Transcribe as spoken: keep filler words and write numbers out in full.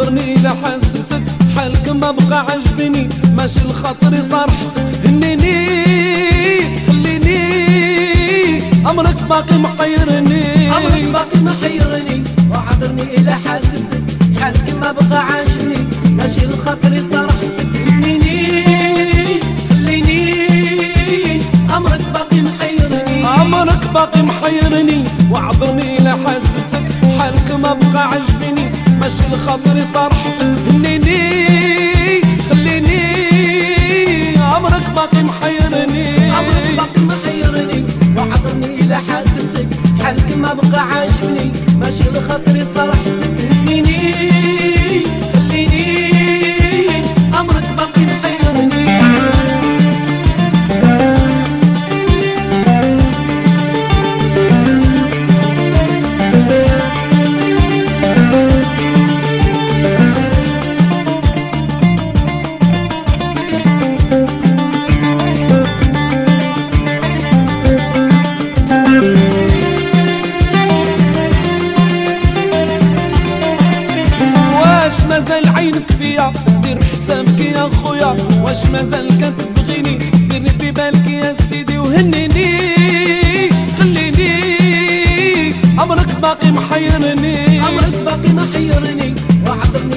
حضرني لحزتك حالك ما بقى عجبني ماشي لخاطري صرحت هنيني خليني امرك باقي محيرني امرك باقي محيرني وحضرني الى حزتك حالك ما بقى عجبني ماشي لخاطري صرحت هنيني خليني امرك باقي محيرني امرك باقي محيرني وحضرني الى حزتك حالك ما بقى عجبني ماشي لخاطري صرحت هنيني خليني عمرك باقي محيرني عمرك باقي محيرني وعطرني الى حاسبتك حالك ما بقى عاجبني ماشي لخاطري صرحتك هنيني خليني عمرك باقي محيرني واش مازال كتبغيني ديرني في بالك يا سيدي وهنيني خليني عمرك باقي محيرني عمرك باقي محيرني وعذرني